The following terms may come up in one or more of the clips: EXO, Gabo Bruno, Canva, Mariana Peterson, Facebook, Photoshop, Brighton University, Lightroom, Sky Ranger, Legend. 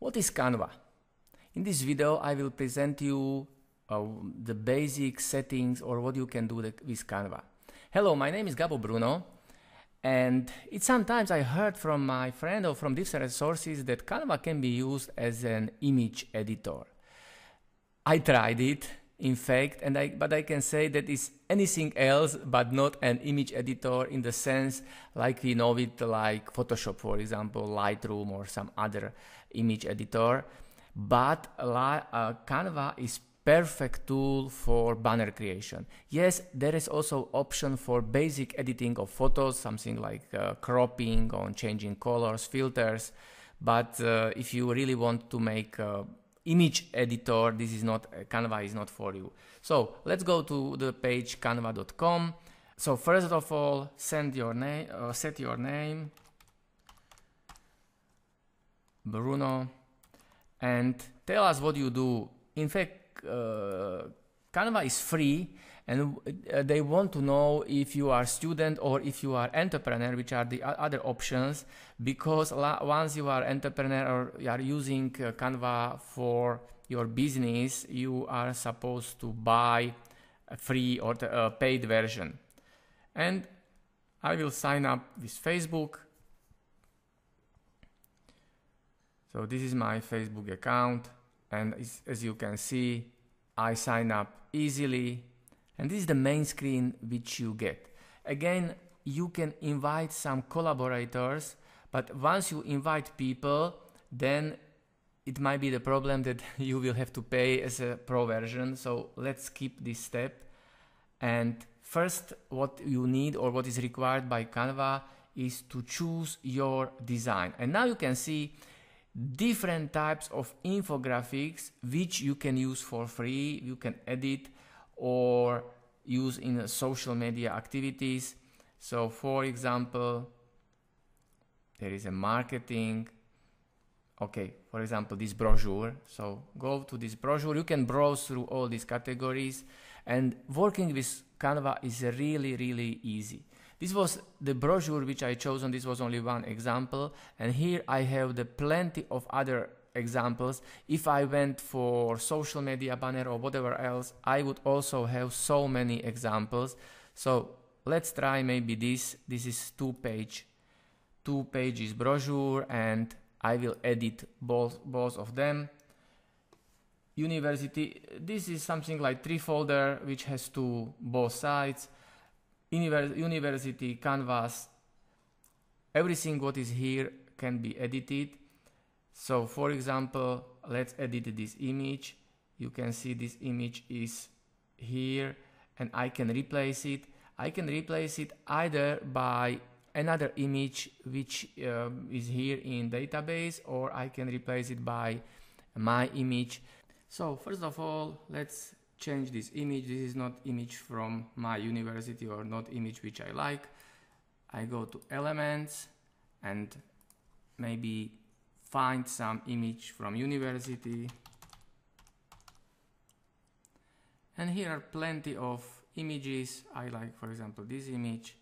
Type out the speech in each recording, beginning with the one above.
What is Canva? In this video, I will present you the basic settings or what you can do with Canva. Hello, my name is Gabo Bruno, and sometimes I heard from my friend or from different sources that Canva can be used as an image editor. I tried it, in fact, but I can say that it's anything else but not an image editor in the sense like we know it, like Photoshop, for example, Lightroom or some other image editor. But Canva is perfect tool for banner creation. Yes, there is also option for basic editing of photos, something like cropping or changing colors, filters. But if you really want to make image editor, this is not Canva is not for you. So let's go to the page canva.com. So first of all, set your name, Bruno, and tell us what you do. In fact, Canva is free, and they want to know if you are student or if you are entrepreneur, which are the other options, because once you are entrepreneur or you are using Canva for your business, you are supposed to buy a free or a paid version. And I will sign up with Facebook. So this is my Facebook account, and as you can see, I sign up easily, and this is the main screen which you get. Again, you can invite some collaborators, but once you invite people, then it might be the problem that you will have to pay as a pro version. So let's skip this step. And first, what you need or what is required by Canva is to choose your design. And now you can see different types of infographics which you can use for free. You can edit or use in social media activities. So for example, there is a marketing, okay, for example, this brochure. So go to this brochure, you can browse through all these categories, and working with Canva is really easy. This was the brochure which I chose, and this was only one example. And here I have the plenty of other examples. If I went for social media banner or whatever else, I would also have so many examples. So let's try maybe this. This is two pages brochure, and I will edit both of them. University, this is something like three folder, which has both sides. University, canvas, everything what is here can be edited. So for example, let's edit this image. You can see this image is here, and I can replace it. I can replace it either by another image which is here in database, or I can replace it by my image. So first of all, let's change this image. This is not image from my university or not image which I like. I go to elements and maybe find some image from university. And here are plenty of images. I like, for example, this image.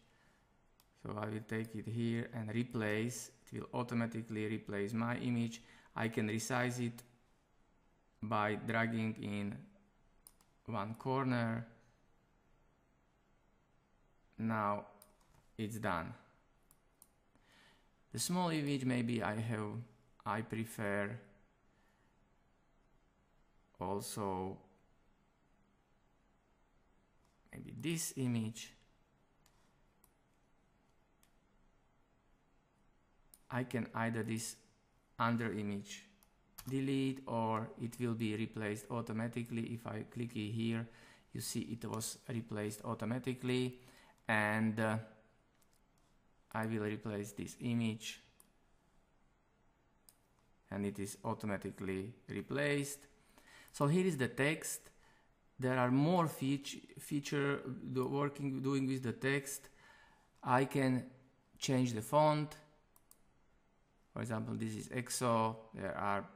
So I will take it here and replace. It will automatically replace my image. I can resize it by dragging in one corner. Now it's done. The small image, maybe I prefer also maybe this image. I can either this under image delete, or it will be replaced automatically. If I click it here, you see it was replaced automatically. And I will replace this image, and it is automatically replaced. So here is the text. There are more feature doing with the text. I can change the font. For example, this is EXO. There are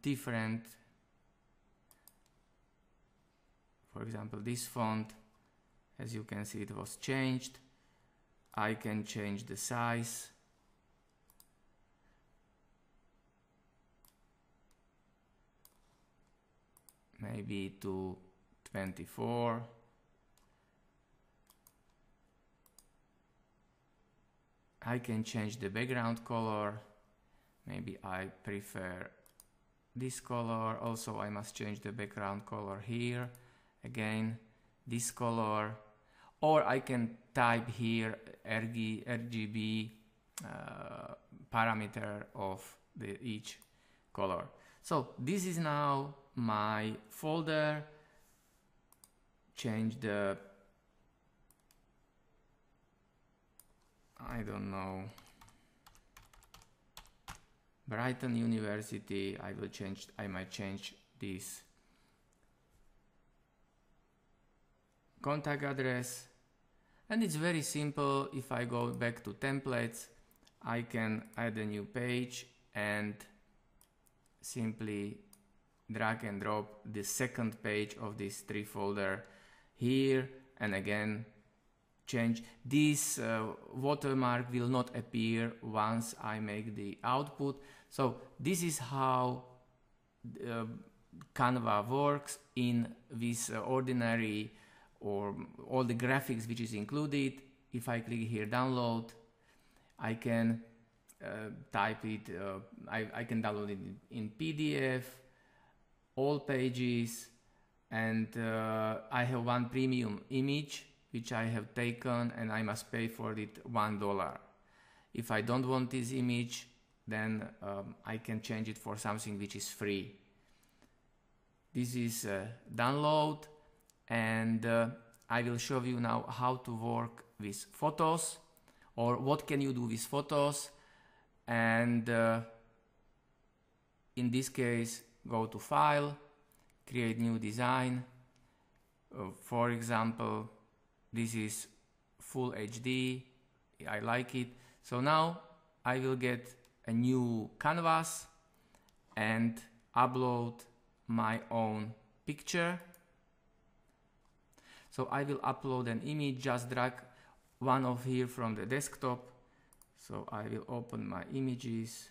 different, for example, this font, as you can see, it was changed. I can change the size. maybe to 24. I can change the background color. Maybe I prefer this color. Also, I must change the background color here. Again, this color. Or I can type here RGB parameter of each color. So this is now my folder. Change the, I don't know, Brighton University. I will change, I might change this contact address. And it's very simple. If I go back to templates, I can add a new page and simply drag and drop the second page of this tree folder here, and again change this watermark will not appear once I make the output. So this is how Canva works in this ordinary or all the graphics which is included. If I click here download, I can type it, I can download it in PDF, all pages, and I have one premium image which I have taken and I must pay for it $1. If I don't want this image, then I can change it for something which is free. This is download, and I will show you now how to work with photos, or what can you do with photos. And in this case, go to File, Create New Design. For example, this is Full HD. I like it. So now I will get a new canvas and upload my own picture. So I will upload an image, just drag one of here from the desktop. So I will open my images.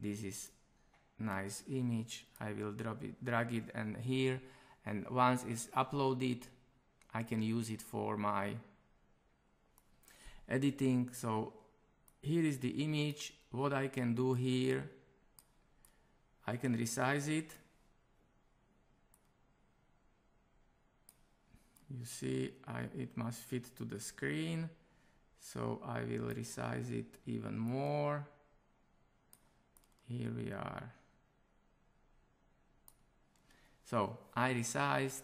This is nice image. I will drag it and here, and once it's uploaded, I can use it for my editing. So here is the image. What I can do here, I can resize it. You see, it must fit to the screen. So I will resize it even more. Here we are. So I resized,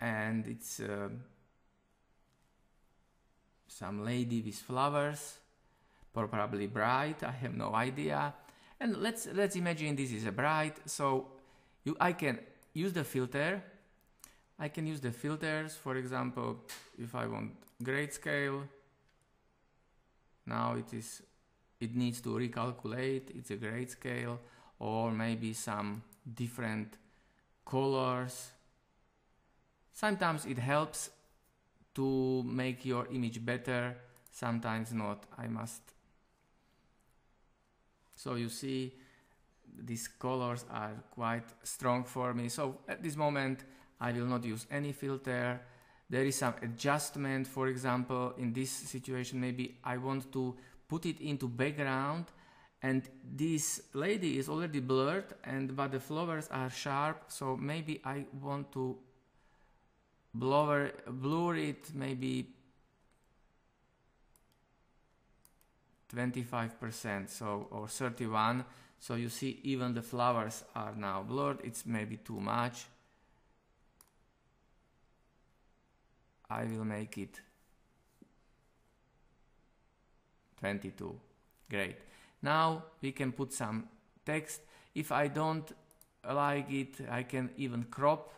and it's some lady with flowers, probably bride, I have no idea. And let's imagine this is a bride. So I can use the filter. I can use the filters. For example, if I want grayscale, now it needs to recalculate. It's a grayscale, or maybe some different colors. Sometimes it helps to make your image better, sometimes not. I must. So you see, these colors are quite strong for me. So at this moment, I will not use any filter. There is some adjustment. For example, in this situation, maybe I want to put it into background, and this lady is already blurred, but the flowers are sharp. So maybe I want to blur it maybe 25%, so, or 31. So you see, even the flowers are now blurred. It's maybe too much. I will make it 22. Great. Now we can put some text. If I don't like it, I can even crop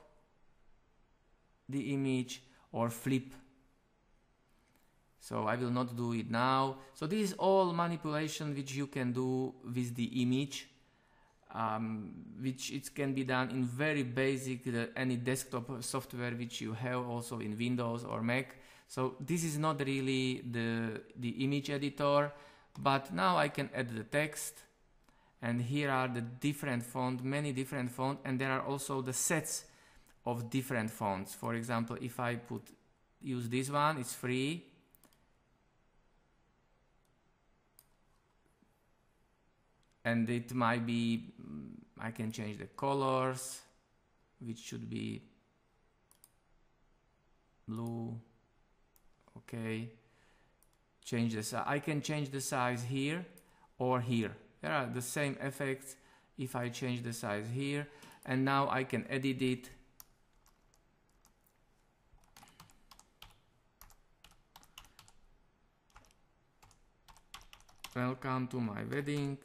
the image or flip. So I will not do it now. So this is all manipulation which you can do with the image, which it can be done in very basic any desktop software which you have, also in Windows or Mac. So this is not really the image editor, but now I can add the text, and here are the different font, many different font, and there are also the sets of different fonts. For example, if I use this one, it's free. And it might be, I can change the colors, which should be blue. Okay. Change the size. I can change the size here or here. There are the same effects if I change the size here. And now I can edit it. Welcome to my wedding.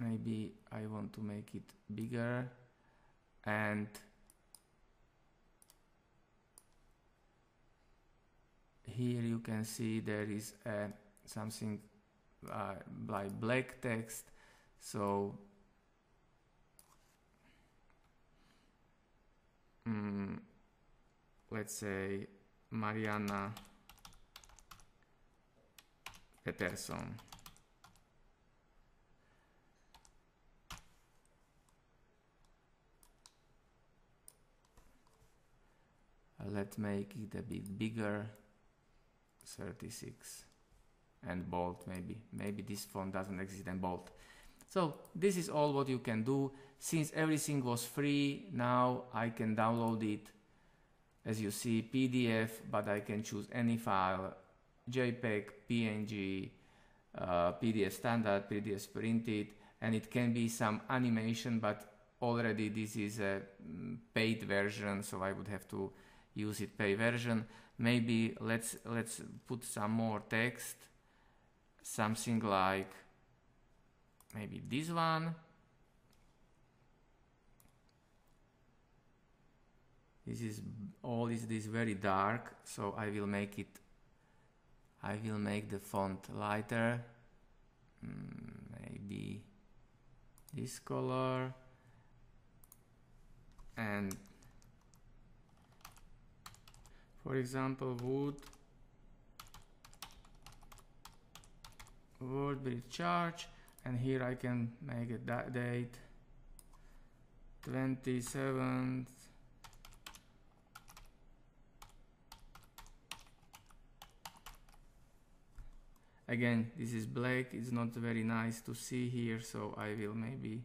Maybe I want to make it bigger, and here you can see there is something like black text, so let's say Mariana Peterson. Let's make it a bit bigger, 36, and bold maybe. Maybe this font doesn't exist and bold. So this is all what you can do. Since everything was free, now I can download it. As you see, PDF, but I can choose any file, JPEG, PNG, PDF standard, PDF printed, and it can be some animation, but already this is a paid version, so I would have to use it pay version. Maybe let's put some more text, something like maybe this one. This is all is this very dark, so I will make it, I will make the font lighter, maybe this color, and for example, Woodbridge Church, and here I can make a date, 27th . Again, this is black, it's not very nice to see here, so I will maybe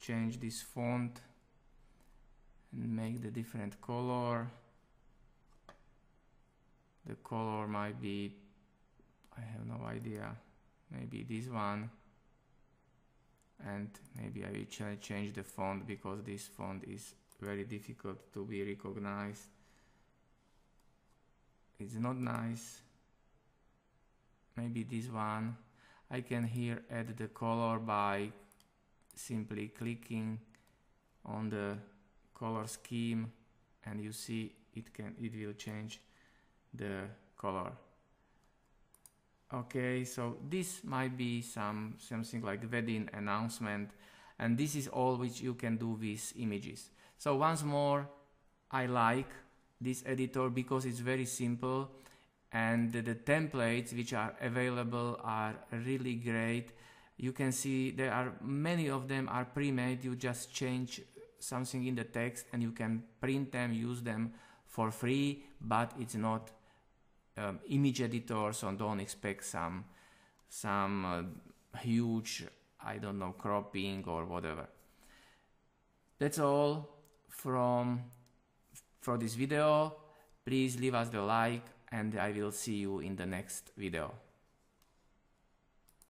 change this font and make the different color. The color might be, I have no idea, maybe this one, and maybe I will change the font, because this font is very difficult to be recognized. It's not nice. Maybe this one. I can here add the color by simply clicking on the color scheme, and you see it will change the color. Okay, so this might be something like wedding announcement, and this is all which you can do with images. So once more, I like this editor because it's very simple, and the templates which are available are really great. You can see there are many of them are pre-made. You just change something in the text and you can print them, use them for free, but it's not image editor, so don't expect some huge, I don't know, cropping or whatever. That's all for this video. Please leave us the like, and I will see you in the next video.